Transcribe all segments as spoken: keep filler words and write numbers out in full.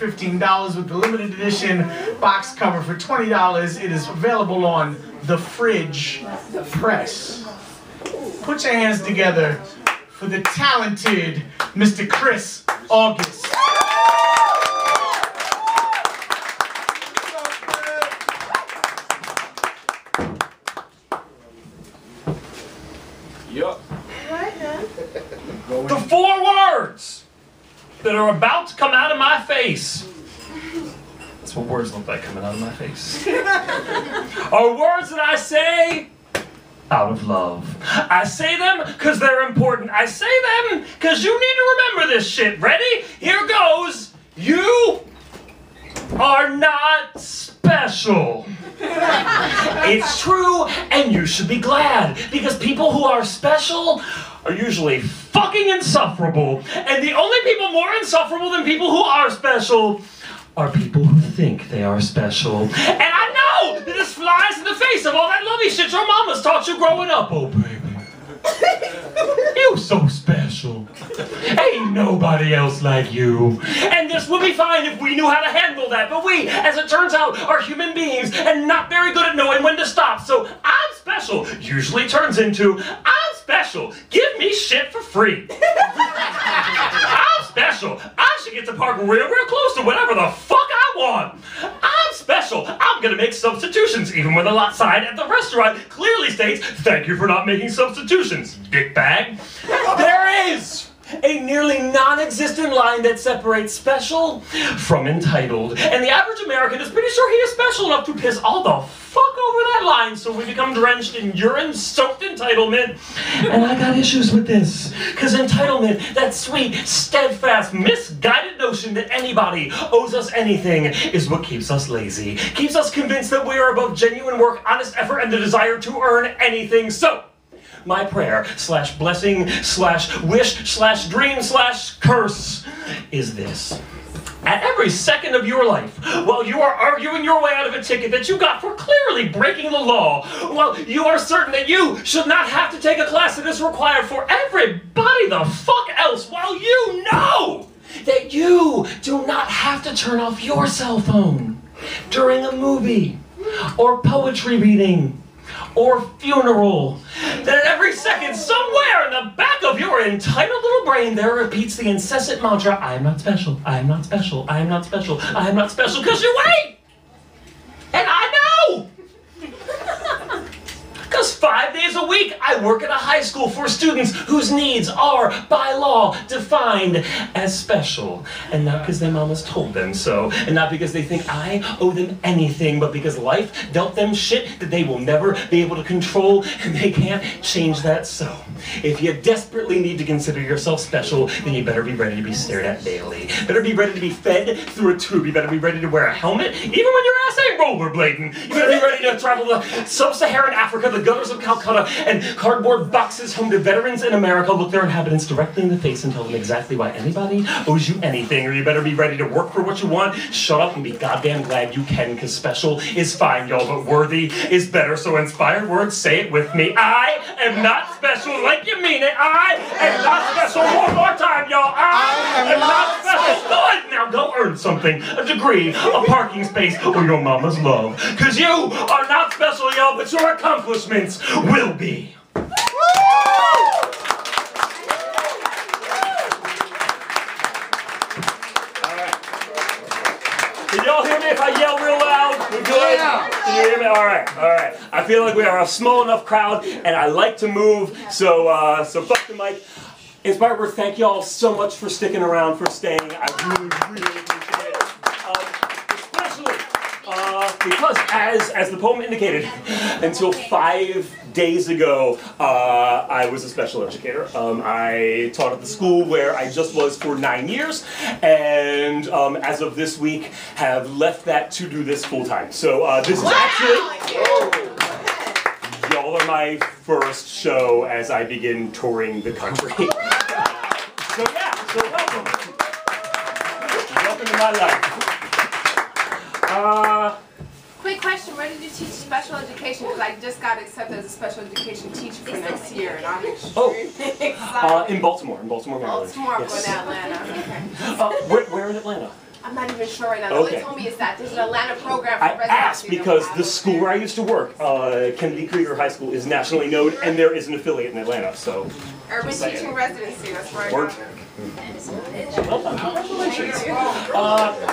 fifteen dollars with the limited edition box cover for twenty dollars. It is available on The Fridge Press. Put your hands together for the talented Mister Chris August. Yup. The four words that are about to come out of my face. That's what words look like coming out of my face. Are words that I say out of love. I say them because they're important. I say them because you need to remember this shit. Ready? Here goes. You are not special. It's true, and you should be glad, because people who are special are usually fucking insufferable, and the only people more insufferable than people who are special are people who think they are special. And I know that this flies in the face of all that lovey shit your mama's taught you growing up. Oh, baby, you so special. Ain't nobody else like you. And this would be fine if we knew how to handle that, but we, as it turns out, are human beings and not very good at knowing when to stop. So I'm special usually turns into I'm special, give me shit for free. I'm special, I should get to park real real close to whatever the fuck I want. I'm special, I'm gonna make substitutions even when the sign at the restaurant clearly states thank you for not making substitutions, dickbag. There is a nearly non-existent line that separates special from entitled. And the average American is pretty sure he is special enough to piss all the fuck over that line, so we become drenched in urine-soaked entitlement. And I got issues with this, because entitlement, that sweet, steadfast, misguided notion that anybody owes us anything, is what keeps us lazy. Keeps us convinced that we are above genuine work, honest effort, and the desire to earn anything. So my prayer, slash blessing, slash wish, slash dream, slash curse is this. At every second of your life, while you are arguing your way out of a ticket that you got for clearly breaking the law, while you are certain that you should not have to take a class that is required for everybody the fuck else, while you know that you do not have to turn off your cell phone during a movie or poetry reading or funeral, that at every second, somewhere in the back of your entitled little brain, there repeats the incessant mantra, I am not special, I am not special, I am not special, I am not special, because you wait! And I know! Because five days a week, I work at a high school for students whose needs are, by law, defined as special. And not because their mamas told them so, and not because they think I owe them anything, but because life dealt them shit that they will never be able to control, and they can't change that. So if you desperately need to consider yourself special, then you better be ready to be stared at daily. Better be ready to be fed through a tube. You better be ready to wear a helmet, even when your ass ain't rollerblading. You better be ready to travel to sub-Saharan Africa, the gutters of Calcutta, and cardboard boxes home to veterans in America. Look their inhabitants directly in the face and tell them exactly why anybody owes you anything. Or you better be ready to work for what you want, shut up, and be goddamn glad you can, because special is fine, y'all, but worthy is better. So inspired words, say it with me. I am not special like you mean it. I am not special. One more time, y'all. I, I am, am not special. Good. Now go earn something, a degree, a parking space, or your mama's love, because you are not special, y'all, but your accomplishments will be. Can y'all hear me if I yell real loud? We good? Yeah. Can you hear me? All right, all right. I feel like we are a small enough crowd, and I like to move, so uh, so fuck the mic. Inspired Word, thank y'all so much for sticking around, for staying. I really, really appreciate it. Uh, especially uh, because, as as the poem indicated, until five days ago, uh, I was a special educator. Um, I taught at the school where I just was for nine years, and um, as of this week, have left that to do this full time. So uh, this is wow, actually, y'all are my first show as I begin touring the country. uh, so yeah, so welcome. Welcome to my life. Uh, Quick question, where did you teach special education? Because I just got accepted as a special education teacher for next year, and I'm oh, excited. Uh, in Baltimore, in Baltimore, Maryland. Baltimore, yes. Going to Atlanta. Okay. Uh, where, where in Atlanta? I'm not even sure right now. Okay. All they told me is that there's an Atlanta program for residents. I asked because the school where I used to work, uh, Kennedy Krieger High School, is nationally known, and there is an affiliate in Atlanta. So, urban teaching residency. That's where I work. Well done. Congratulations. Uh,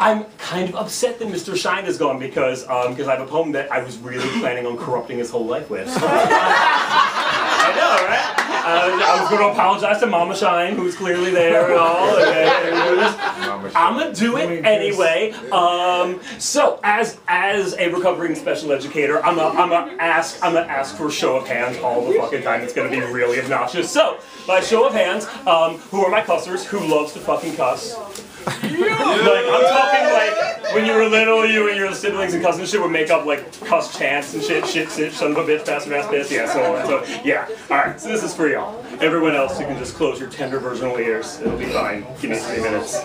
I'm kind of upset that Mister Shine is gone because um, because I have a poem that I was really planning on corrupting his whole life with. I know, right? Uh, I was going to apologize to Mama Shine, who's clearly there and all. And I'm gonna do it anyway. Um, so, as as a recovering special educator, I'm a I'm a ask I'm a ask for a show of hands all the fucking time. It's gonna be really obnoxious. So, by show of hands, um, who are my cussers? Who loves to fucking cuss? Like, I'm talking like when you were little, you and your siblings and cousins and shit would make up like cuss chants and shit, shit, shit, son of a bitch, bastard, ass bitch, yeah, so on. So, yeah. Alright, so this is for y'all. Everyone else, you can just close your tender virginal ears. It'll be fine. Give me three minutes.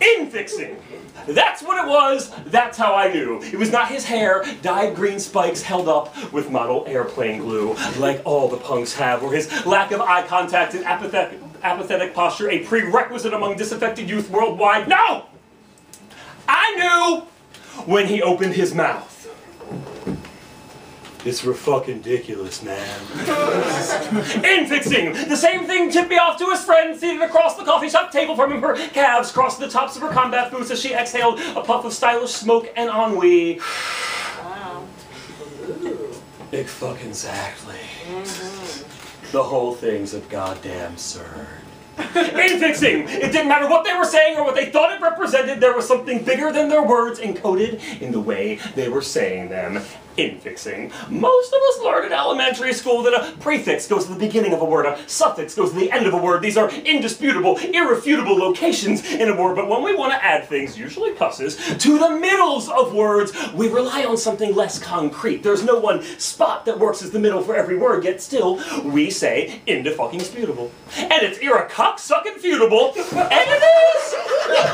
Infixing! That's what it was, that's how I knew. It was not his hair, dyed green spikes held up with model airplane glue, like all the punks have, or his lack of eye contact and apathetic, apathetic posture, a prerequisite among disaffected youth worldwide. No! I knew when he opened his mouth. It's refucking-diculous, man. Infixing! The same thing tipped me off to his friend seated across the coffee shop table from him. Her calves crossed the tops of her combat boots as she exhaled a puff of stylish smoke and ennui. Wow. Big fucking exactly. Mm-hmm. The whole thing's a goddamn absurd. Infixing! It didn't matter what they were saying or what they thought it represented, there was something bigger than their words encoded in the way they were saying them. Infixing. Most of us learned in elementary school that a prefix goes to the beginning of a word, a suffix goes to the end of a word. These are indisputable, irrefutable locations in a word, but when we want to add things, usually cusses, to the middles of words, we rely on something less concrete. There's no one spot that works as the middle for every word, yet still, we say indifucking-sputable. And it's irra-cock-sucking-futable, and it is!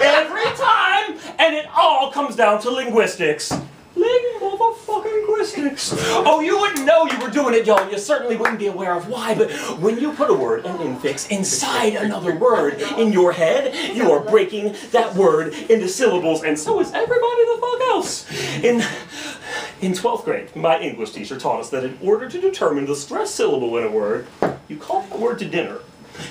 Every time! And it all comes down to linguistics. Linguistics. Oh, you wouldn't know you were doing it, y'all, and you certainly wouldn't be aware of why, but when you put a word, an infix, inside another word in your head, you are breaking that word into syllables, and so is everybody the fuck else. In, in twelfth grade, my English teacher taught us that in order to determine the stressed syllable in a word, you call the word to dinner.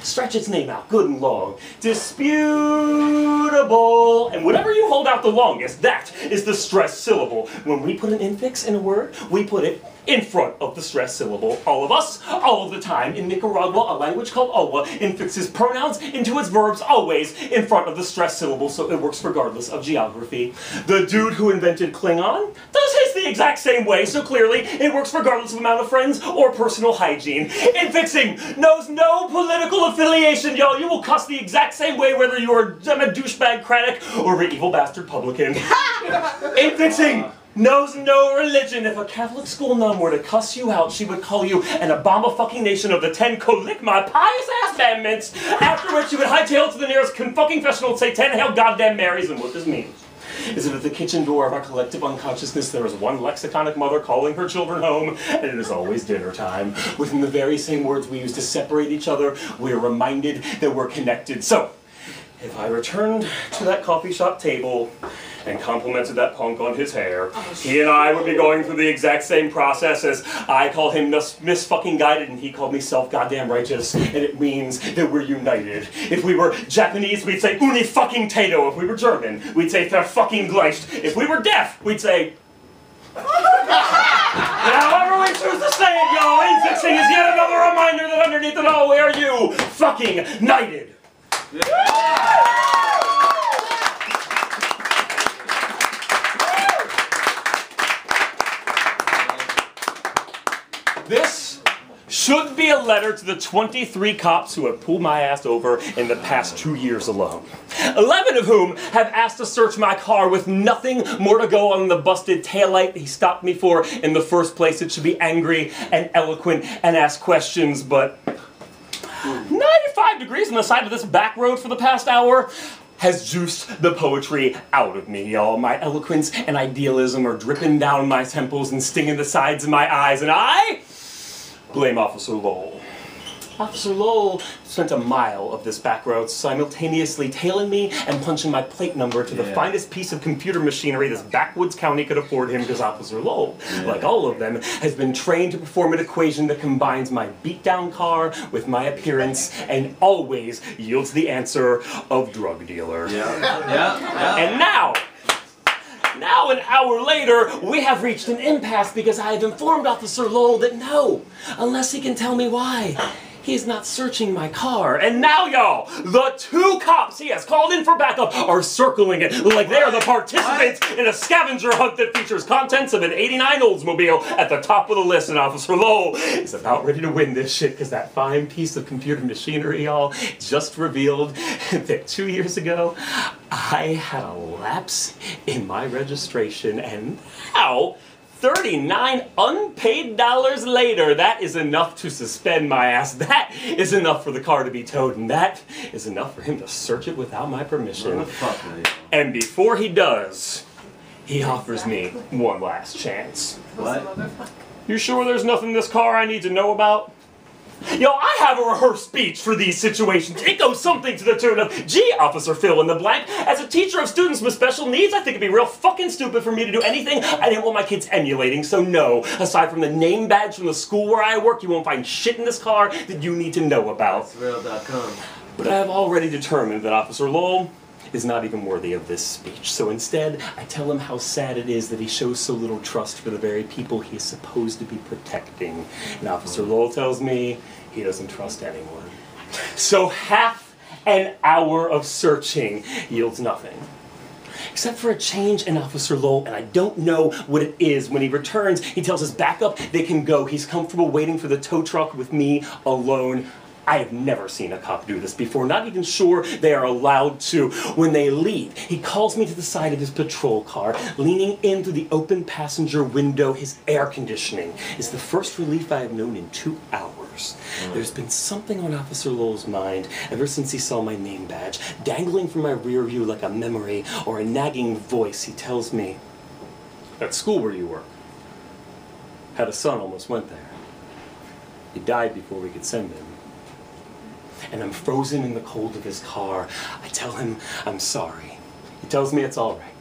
Stretch its name out good and long. Disputable. And whatever you hold out the longest, that is the stressed syllable. When we put an infix in a word, we put it in front of the stressed syllable. All of us, all of the time. In Nicaragua, a language called Owa infixes pronouns into its verbs always in front of the stressed syllable, so it works regardless of geography. The dude who invented Klingon does his the exact same way, so clearly it works regardless of amount of friends or personal hygiene. Infixing knows no political affiliation, y'all. You will cuss the exact same way whether you are I'm a douchebag Craddock or an evil bastard publican. Infixing knows no religion. If a Catholic school nun were to cuss you out, she would call you an Obama-fucking-nation of the ten Kolikma pious-ass commandments, after which she would hightail to the nearest fucking-festival and say ten Hail Goddamn Marys. And what this means is that at the kitchen door of our collective unconsciousness there is one lexiconic mother calling her children home, and it is always dinner time. Within the very same words we use to separate each other, we are reminded that we're connected. So, if I returned to that coffee shop table and complimented that punk on his hair, he and I would be going through the exact same process as I call him mis-fucking-guided and he called me self-goddamn-righteous, and it means that we're united. If we were Japanese, we'd say uni-fucking-tato. If we were German, we'd say ver-fucking-gleicht. If we were deaf, we'd say... However we choose to say it, y'all, infixing is yet another reminder that underneath it all, we are you fucking-nited. Yeah. This should be a letter to the twenty-three cops who have pulled my ass over in the past two years alone. eleven of whom have asked to search my car with nothing more to go on the busted taillight he stopped me for in the first place. It should be angry and eloquent and ask questions, but ninety-five degrees on the side of this back road for the past hour has juiced the poetry out of me, y'all. My eloquence and idealism are dripping down my temples and stinging the sides of my eyes, and I blame Officer Lowell. Officer Lowell spent a mile of this back road simultaneously tailing me and punching my plate number to yeah. the finest piece of computer machinery this backwoods county could afford him, because Officer Lowell, yeah. like all of them, has been trained to perform an equation that combines my beatdown car with my appearance and always yields the answer of drug dealer. Yeah. yeah. yeah. And now... Now, an hour later, we have reached an impasse because I have informed Officer Lowell that no, unless he can tell me why, he is not searching my car. And now, y'all, the two cops he has called in for backup are circling it like they are the participants what? in a scavenger hunt that features contents of an eighty-nine Oldsmobile at the top of the list. And Officer Lowell is about ready to win this shit because that fine piece of computer machinery, y'all, just revealed that two years ago, I had a lapse in my registration, and now, thirty-nine unpaid dollars later, that is enough to suspend my ass. That is enough for the car to be towed, and that is enough for him to search it without my permission. Motherfucker. And before he does, he offers me one last chance. What? You sure there's nothing in this car I need to know about? Yo, I have a rehearsed speech for these situations. It goes something to the tune of, gee, Officer Fill in the blank, as a teacher of students with special needs, I think it'd be real fucking stupid for me to do anything I didn't want my kids emulating, so no, aside from the name badge from the school where I work, you won't find shit in this car that you need to know about. That's real dot com. But I have already determined that Officer Lowell is not even worthy of this speech. So instead, I tell him how sad it is that he shows so little trust for the very people he is supposed to be protecting. And Officer Lowell tells me he doesn't trust anyone. So half an hour of searching yields nothing, except for a change in Officer Lowell, and I don't know what it is. When he returns, he tells his backup they can go. He's comfortable waiting for the tow truck with me alone. I have never seen a cop do this before, not even sure they are allowed to. When they leave, he calls me to the side of his patrol car, leaning in through the open passenger window. His air conditioning is the first relief I have known in two hours. Mm. There's been something on Officer Lowell's mind ever since he saw my name badge, dangling from my rear view like a memory or a nagging voice. He tells me, that school where you work, had a son almost went there. He died before we could send him. And I'm frozen in the cold of his car. I tell him I'm sorry. He tells me it's all right.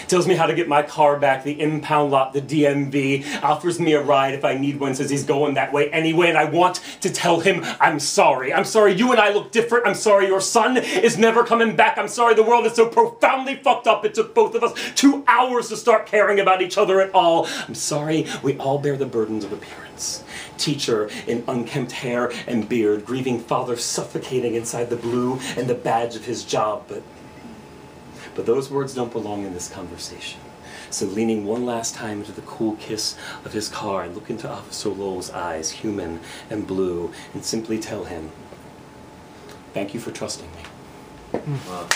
He tells me how to get my car back, the impound lot, the D M V, offers me a ride if I need one, says he's going that way anyway, and I want to tell him I'm sorry. I'm sorry you and I look different. I'm sorry your son is never coming back. I'm sorry the world is so profoundly fucked up it took both of us two hours to start caring about each other at all. I'm sorry we all bear the burdens of appearance. Teacher in unkempt hair and beard, grieving father suffocating inside the blue and the badge of his job, but... But those words don't belong in this conversation. So leaning one last time into the cool kiss of his car, I look into Officer Lowell's eyes, human and blue, and simply tell him, thank you for trusting me. Wow.